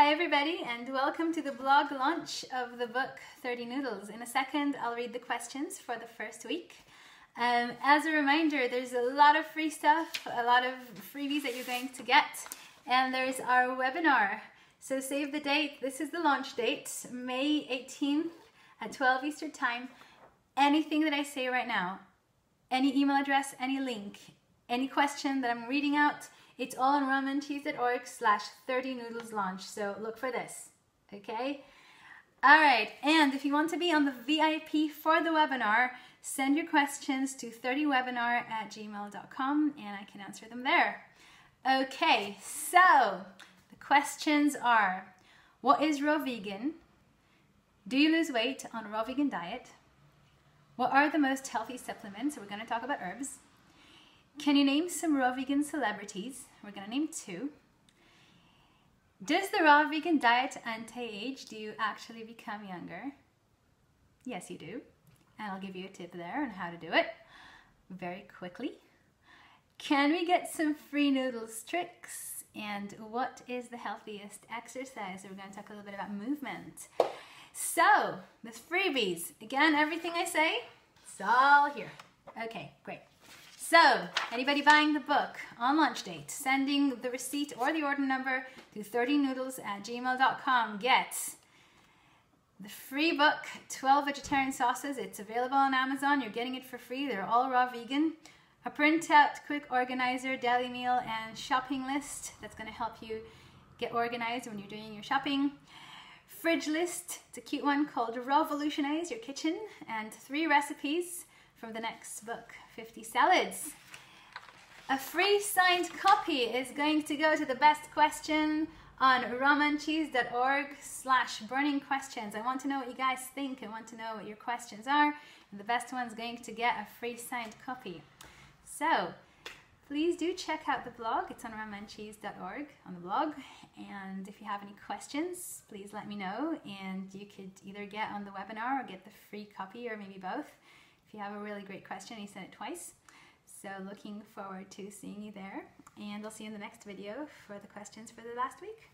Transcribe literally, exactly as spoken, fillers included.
Hi everybody, and welcome to the blog launch of the book thirty noodles. In a second, I'll read the questions for the first week. Um, as a reminder, there's a lot of free stuff, a lot of freebies that you're going to get, and there's our webinar. So save the date. This is the launch date, May eighteenth at twelve Eastern Time. Anything that I say right now, any email address, any link, any question that I'm reading out, it's all on rawmunchies dot org slash thirty noodles launch, so look for this, okay? All right, and if you want to be on the V I P for the webinar, send your questions to thirty webinar at gmail dot com and I can answer them there. Okay, so the questions are, what is raw vegan? Do you lose weight on a raw vegan diet? What are the most healthy supplements? So we're going to talk about herbs. Can you name some raw vegan celebrities? We're gonna name two. Does the raw vegan diet anti-age? Do you actually become younger? Yes, you do. And I'll give you a tip there on how to do it very quickly. Can we get some free noodles tricks? And what is the healthiest exercise? So we're gonna talk a little bit about movement. So, the freebies. Again, everything I say, it's all here. Okay, great. So, anybody buying the book on launch date, sending the receipt or the order number to thirty noodles at gmail dot com gets the free book, twelve Vegetarian Sauces. It's available on Amazon. You're getting it for free. They're all raw vegan. A printout, quick organizer, daily meal, and shopping list. That's going to help you get organized when you're doing your shopping. Fridge list. It's a cute one called Revolutionize Your Kitchen. And three recipes from the next book, fifty salads. A free signed copy is going to go to the best question on rawmunchies dot org slash burning questions. I want to know what you guys think. I want to know what your questions are. And the best one's going to get a free signed copy. So please do check out the blog. It's on rawmunchies dot org on the blog. And if you have any questions, please let me know. And you could either get on the webinar or get the free copy, or maybe both. If you have a really great question, you sent it twice. So looking forward to seeing you there. And I'll see you in the next video for the questions for the last week.